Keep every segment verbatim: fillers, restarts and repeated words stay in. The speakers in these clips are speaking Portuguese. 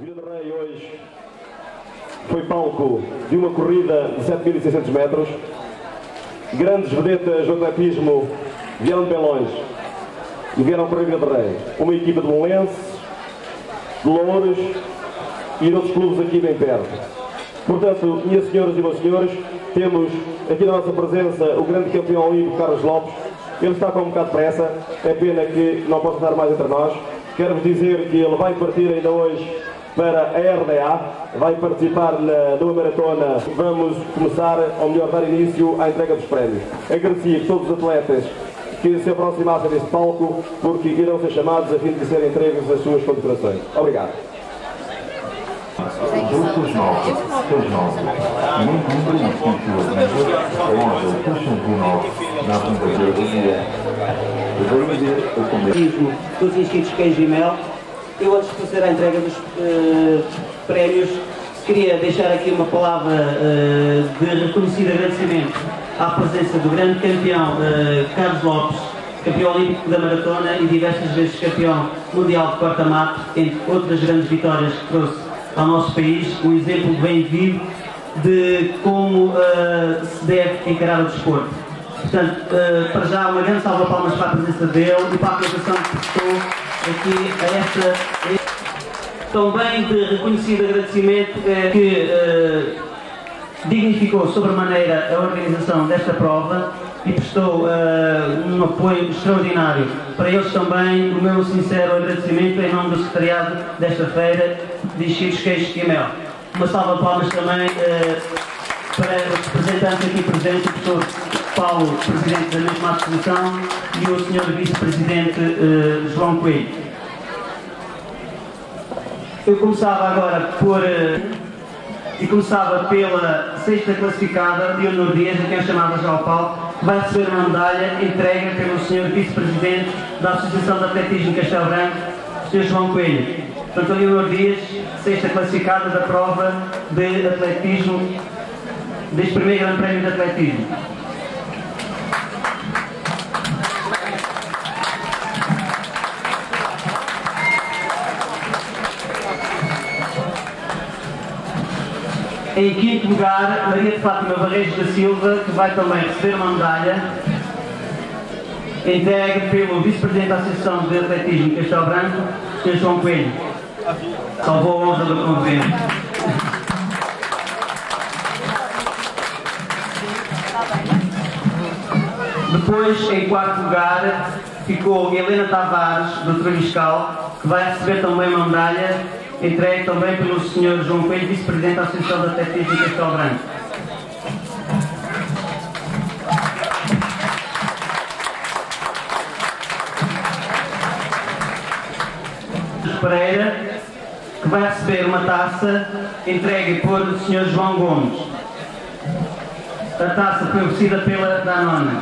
Vila de Rei hoje foi palco de uma corrida de sete mil e seiscentos metros. Grandes vedetas do atletismo vieram bem longe e vieram para a Vila de Rei. Uma equipa de Belenenses, de Louros e de outros clubes aqui bem perto. Portanto, minhas senhoras e meus senhores, temos aqui na nossa presença o grande campeão olímpico Carlos Lopes. Ele está com um bocado de pressa, é pena que não possa estar mais entre nós. Quero-vos dizer que ele vai partir ainda hoje para a R D A, vai participar na, de uma maratona. Vamos começar, ou melhor, dar início à entrega dos prémios. Agradeci a todos os atletas que se aproximassem deste palco, porque irão ser chamados a fim de serem entregues as suas condecorações. Obrigado. Grupos novos, seis novos, muito muito na na Fundação do Dia. Eu dos inscritos Queijo e Mel. Eu, antes de proceder à entrega dos uh, prémios, queria deixar aqui uma palavra uh, de reconhecido agradecimento à presença do grande campeão uh, Carlos Lopes, campeão olímpico da maratona e diversas vezes campeão mundial de corta-mato, entre outras grandes vitórias que trouxe ao nosso país, um exemplo bem vivo de como uh, se deve encarar o desporto. Portanto, uh, para já, uma grande salva de palmas para a presença dele e para a aplicação que prestou aqui a esta. Também de reconhecido agradecimento uh, que uh, dignificou sobremaneira a organização desta prova e prestou uh, um apoio extraordinário. Para eles também, o meu sincero agradecimento em nome do secretariado desta feira de Chico Queixo e Mel. Uma salva de palmas também uh, para os representantes aqui presentes, o professor Paulo, presidente da mesma associação, e o senhor vice-presidente uh, João Coelho. Eu começava agora por... Uh, e começava pela sexta classificada de Leonel Dias, a quem eu chamava já ao palco, vai receber uma medalha entregue pelo senhor Vice-Presidente da Associação de Atletismo de Castelo Branco, o senhor João Coelho. Portanto, Leonor Dias, sexta classificada da prova de atletismo, deste primeiro grande prémio de atletismo. Em quinto lugar, Maria de Fátima Barreiros da Silva, que vai também receber uma medalha entregue pelo Vice-Presidente da Associação de Atletismo de Castelo Branco, senhor João Coelho. Salvou a honra do convênio. Depois, em quarto lugar, ficou Helena Tavares, do Traviscal, que vai receber também uma medalha entregue também pelo senhor João Coelho, Vice-Presidente da Associação de Atletismo de Castelo Branco. Pereira, que vai receber uma taça entregue por o senhor João Gomes. A taça foi oferecida pela Danone.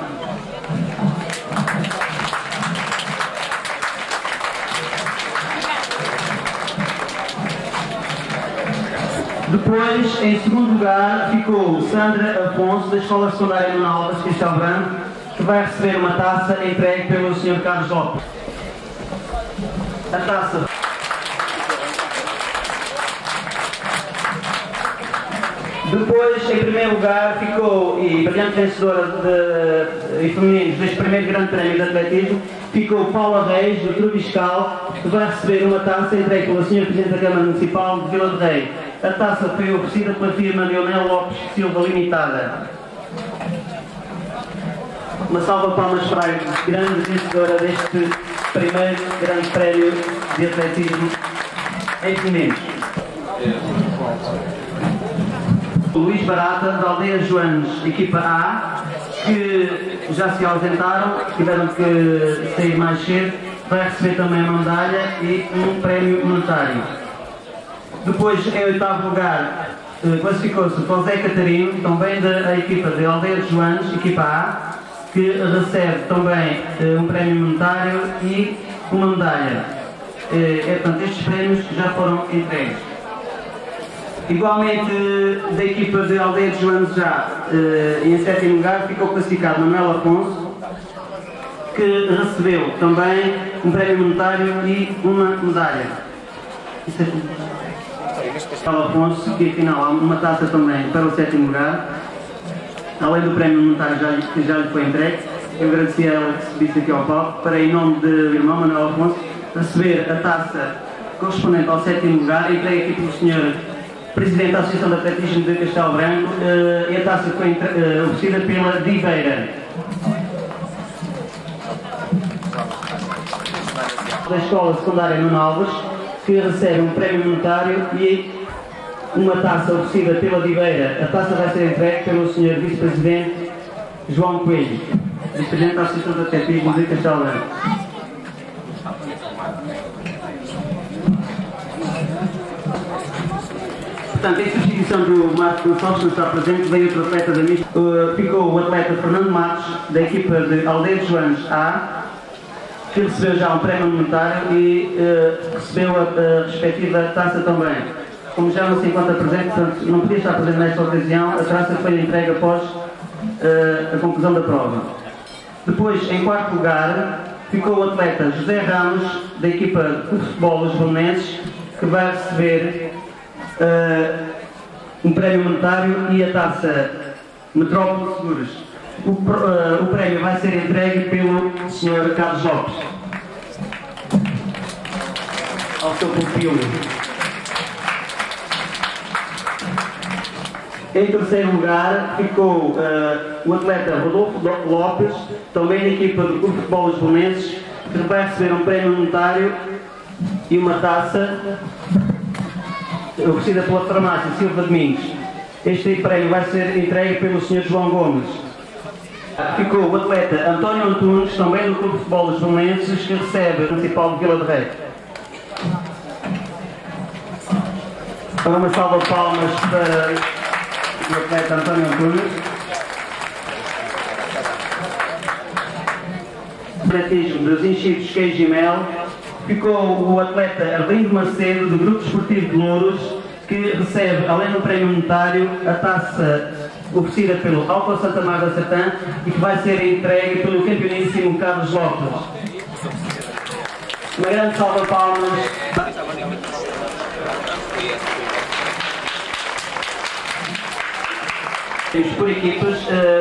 Depois, em segundo lugar, ficou Sandra Afonso, da Escola Secundária de Nuno Alves, Castelo Branco, que vai receber uma taça entregue pelo senhor Carlos Lopes. A taça. Depois, em primeiro lugar, ficou, e brilhante vencedora de, de, de femininos deste primeiro grande prémio de atletismo, ficou Paula Reis, do Trubiscal, que vai receber uma taça entregue pelo senhor Presidente da Câmara Municipal de Vila de Rei. A taça foi oferecida pela firma Leonel Lopes Silva Limitada. Uma salva de palmas para a grande vencedora deste primeiro grande prémio de atletismo em femininos. Luís Barata, da Aldeia Joanes, equipa A, que já se ausentaram, tiveram que sair mais cedo, vai receber também uma medalha e um prémio monetário. Depois, em oitavo lugar, classificou-se José Catarino, também da equipa de Aldeia Joanes, equipa A, que recebe também um prémio monetário e uma medalha. É, portanto, estes prémios já foram entregues. Igualmente, da equipa de Aldeia de Joanes já, eh, em sétimo lugar, ficou classificado Manuel Afonso, que recebeu também um prémio monetário e uma medalha. Ligas Especiais. Afonso, que afinal há uma taça também para o sétimo lugar, além do prémio monetário que já lhe foi entregue. Eu agradeci a ela que se disse aqui ao palco, para em nome do irmão Manuel Afonso, receber a taça correspondente ao sétimo lugar, entregue aqui pelo senhor Presidente da Associação de Atletismo de Castelo Branco, e a taça foi oferecida pela Oliveira. Da Escola Secundária Nuno Alves, que recebe um prémio monetário e uma taça oferecida pela Oliveira. A taça vai ser entregue pelo senhor Vice-Presidente João Coelho, Vice-Presidente da Associação de Atletismo de Castelo Branco. Portanto, em substituição do Marcos Gonçalves, que não está presente, veio outro atleta da mista. Uh, ficou o atleta Fernando Matos, da equipa de Aldeia Joanes A, que recebeu já um prémio monetário e uh, recebeu a, a respectiva taça também. Como já não se encontra presente, portanto, não podia estar presente nesta ocasião, a taça foi entregue após uh, a conclusão da prova. Depois, em quarto lugar, ficou o atleta José Ramos, da equipa de futebol Os Bolenses, que vai receber Uh, um prémio monetário e a taça Metrópolis Seguros. O, uh, o prémio vai ser entregue pelo senhor Carlos Lopes ao seu pupilo. Em terceiro lugar ficou uh, o atleta Rodolfo Lopes, também da equipa do Clube de Futebol Os Bolenses, que vai receber um prémio monetário e uma taça oferecida pela farmácia Silva Domingos. Este prémio vai ser entregue pelo senhor João Gomes. Ficou o atleta António Antunes, também do Clube de Futebol Os Bolenses, que recebe o Municipal de Vila de Rei. Para uma salva de palmas para o atleta António Antunes. Atletismo dos enchidos queijo e mel. Ficou o atleta Arlindo Macedo, do Grupo Desportivo de Louros, que recebe, além do prémio monetário, a taça oferecida pelo Alfa Santa Mar da Satã e que vai ser entregue pelo campeoníssimo Carlos Lopes. Uma grande salva de palmas. Temos por equipas,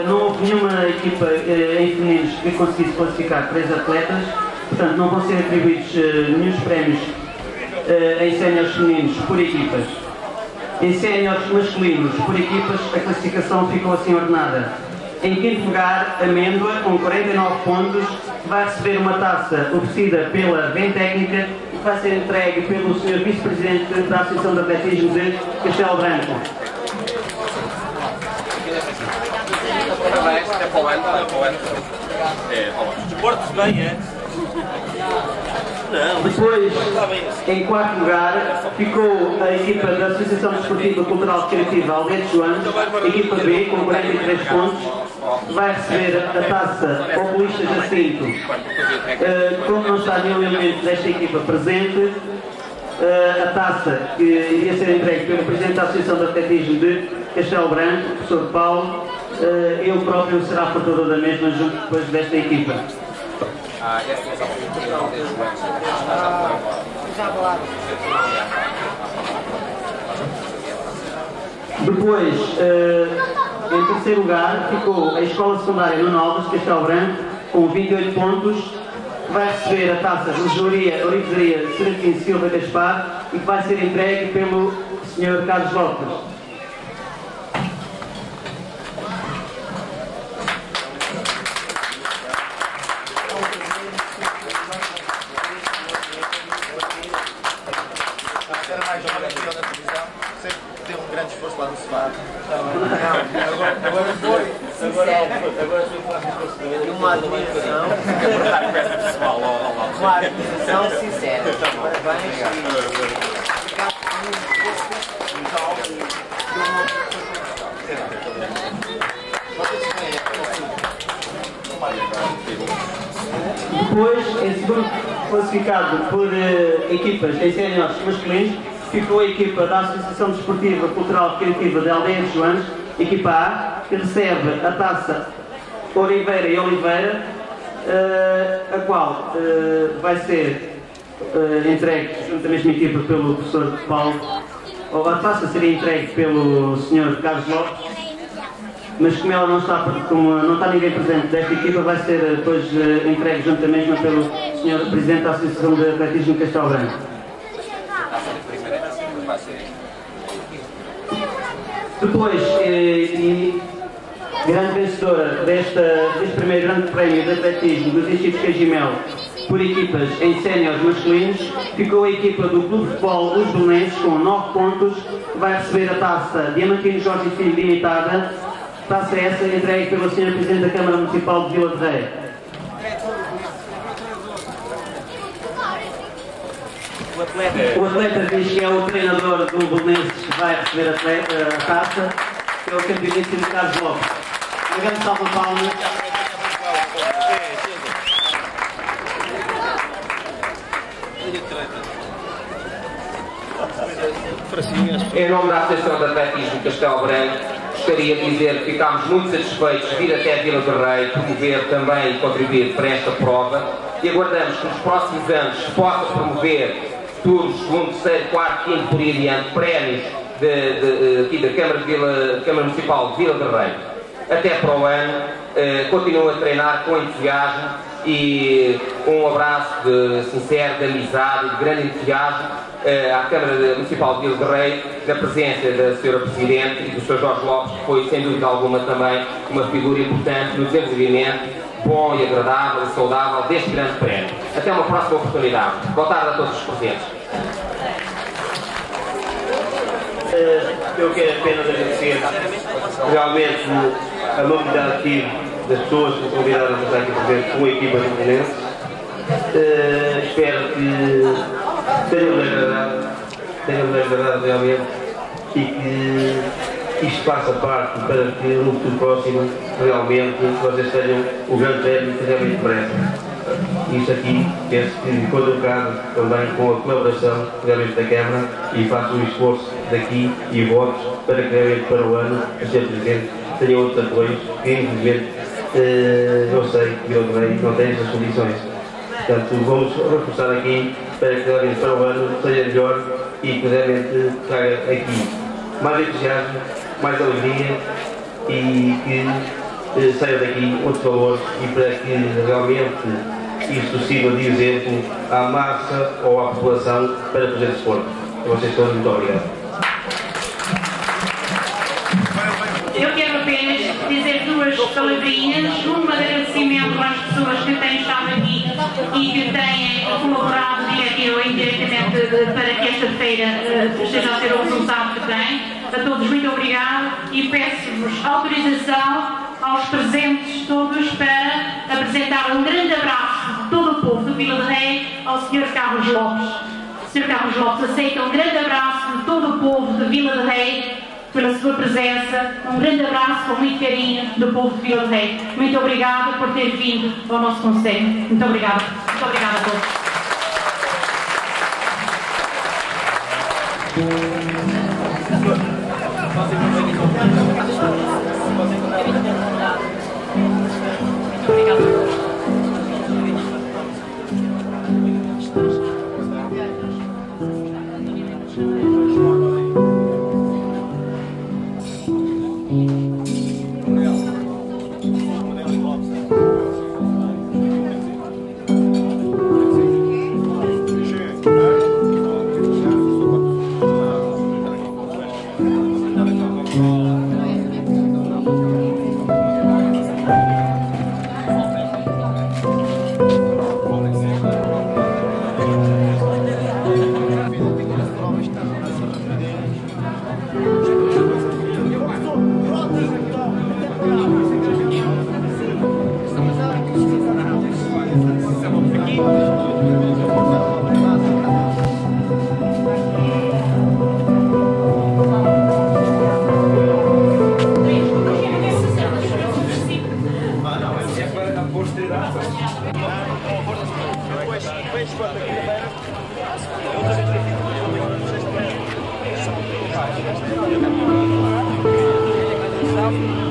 não houve nenhuma equipa em femininos que conseguisse classificar três atletas. Portanto, não vão ser atribuídos uh, nenhum prémios uh, em séniores femininos por equipas. Em séniores masculinos por equipas, a classificação ficou assim ordenada. Em quinto lugar, Amêndoa, com quarenta e nove pontos, vai receber uma taça oferecida pela Bem Técnica e vai ser entregue pelo senhor Vice-Presidente da Associação de Atletismo de Castelo Branco. Desporto-se bem, é? Depois, em quarto lugar, ficou a equipa da Associação Desportiva Cultural Criativa Aldeia Joanes, equipa B, com quarenta e três pontos, vai receber a taça ao Paulista Jacinto. Uh, como não está nenhum elemento desta equipa presente, uh, a taça que iria ser entregue pelo Presidente da Associação de Atletismo de Castelo Branco, professor Paulo, uh, eu próprio será portador da mesma junto depois desta equipa. Ah, yes, yes, yes, yes, yes, yes, yes, yes. Depois, uh, em terceiro lugar, ficou a Escola Secundária Nuno Alves, Castelo Branco, com vinte e oito pontos, que vai receber a taça de regidoria Oliveira Serafim Silva Gaspar e que vai ser entregue pelo senhor Carlos Lopes. Depois, em segundo classificado por uh, equipas em séniores masculinos, ficou a equipa da Associação Desportiva Cultural Criativa de Aldeia Joanes, equipa A, que recebe a taça Oliveira e Oliveira, uh, a qual uh, vai ser uh, entregue juntamente à equipa pelo professor Paulo ou a taça seria entregue pelo senhor Carlos Lopes, mas como ela não está, como não está ninguém presente desta equipa, vai ser depois entregue junto à mesma pelo senhor Presidente da Associação de Atletismo de Castelo Branco. Depois, e, e grande vencedora desta, deste primeiro grande prémio de atletismo dos Institutos Cajimel por equipas em séniores masculinos, ficou a equipa do Clube de Futebol Os Bolenses com nove pontos, vai receber a taça Diamantino Jorge Limitada, taça essa entregue pela senhora Presidente da Câmara Municipal de Vila de Rei. O atleta, o atleta diz que é o treinador do Belenenses que vai receber a, a taça, que é o campeoníssimo Carlos Lopes. Uma grande salva de palmas. Em nome da Associação de Atletismo Castelo Branco, gostaria de dizer que ficámos muito satisfeitos de vir até Vila de Rei, promover também e contribuir para esta prova, e aguardamos que nos próximos anos se possa promover turnos, segundo, terceiro, quarto, quinto, por aí adiante, prémios de, de, de, aqui da Câmara, de Vila, Câmara Municipal de Vila de Rei. Até para o ano, eh, continuo a treinar com entusiasmo e um abraço de, sincero, de amizade, de grande entusiasmo eh, à Câmara Municipal de Vila de Rei, na presença da senhora Presidente e do senhor Jorge Lopes, que foi, sem dúvida alguma, também uma figura importante no desenvolvimento bom e agradável e saudável deste grande prémio. Até uma próxima oportunidade. Boa tarde a todos os presentes. Eu quero apenas agradecer realmente a mobilidade ativa das pessoas que são convidadas a estar aqui presentes com a equipa de Belenenses. Uh, espero que tenham agradado, tenham agradado realmente e que isto faça parte para que no futuro próximo realmente vocês tenham o grande prémio que realmente merecem. Isto aqui, penso que foi educado também com a colaboração realmente da Câmara e faço um esforço daqui e votos para que realmente para o ano, a senhora Presidente, tenha outros apoios que infelizmente eh, eu sei que eu também não tenho essas condições. Portanto, vamos reforçar aqui para que realmente para o ano seja melhor e que realmente traga aqui mais entusiasmo, mais alegria e que eh, saia daqui outros valores e para que realmente isto sirva de exemplo à massa ou à população para fazer desporto. A vocês todos, muito obrigado. Eu quero apenas dizer duas palavrinhas, um agradecimento às pessoas que têm estado aqui e que têm colaborado direto ou indiretamente para que esta feira uh, esteja a ter o resultado que tem. A todos, muito obrigado e peço-vos autorização aos presentes todos para apresentar um grande abraço de todo o povo do Vila de Rei ao senhor Carlos Lopes. senhor Carlos Lopes aceita um grande abraço de todo o povo de Vila de Rei pela sua presença, um grande abraço com muito carinho do povo de Vila de Rei. Muito obrigada por ter vindo ao nosso concelho. Muito obrigada. Muito obrigada a todos. Thank you.